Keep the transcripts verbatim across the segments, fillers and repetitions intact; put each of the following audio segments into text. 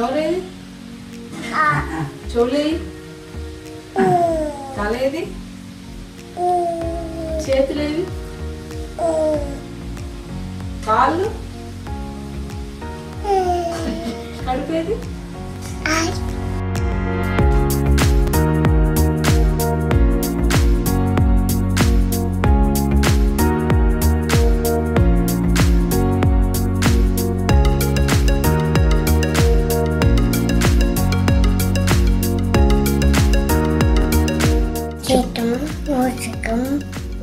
Lori? Ah. Choli? Kaledi? Chetlevi? Kalu? Kadupedi?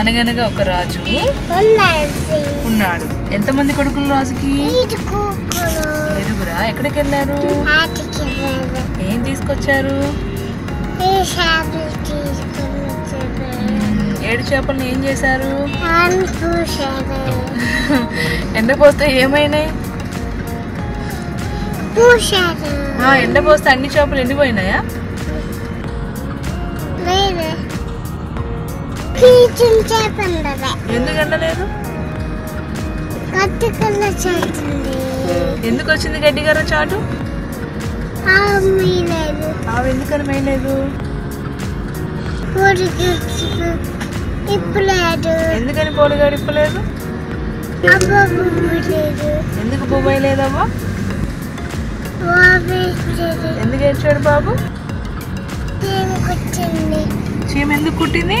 అనగనగా ఒక రాజు ఉన్నాడు. ఎంతమంది కొడుకులు రాజుకి? ఎదుగురా. ఎక్కడికి వెళ్ళారు? ఏం తీసుకొచ్చారు? ఏడు చేపలను ఏం చేశారు? ఎండ పోస్తే ఏమైనాయి? ఎండ పోస్తే అన్ని చేపలు ఎండిపోయినాయా? ఎందుకు వచ్చింది గడ్డిగారు చాటు? ఎందుకని పోలిగాడు ఇప్పలేదు? ఎందుకు బొబ్బాయి లేదమ్మా? ఎందుకు ఏడ్చాడు బాబు? చీమ ఎందుకు కుట్టింది?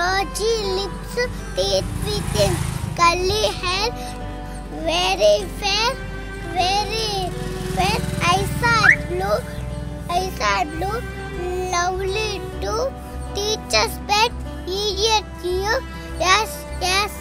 rosy lips, teeth within, curly hair, very fair, very fair, eyes are blue, eyes are blue, lovely too, teacher's pet, idiot you, yes, yes.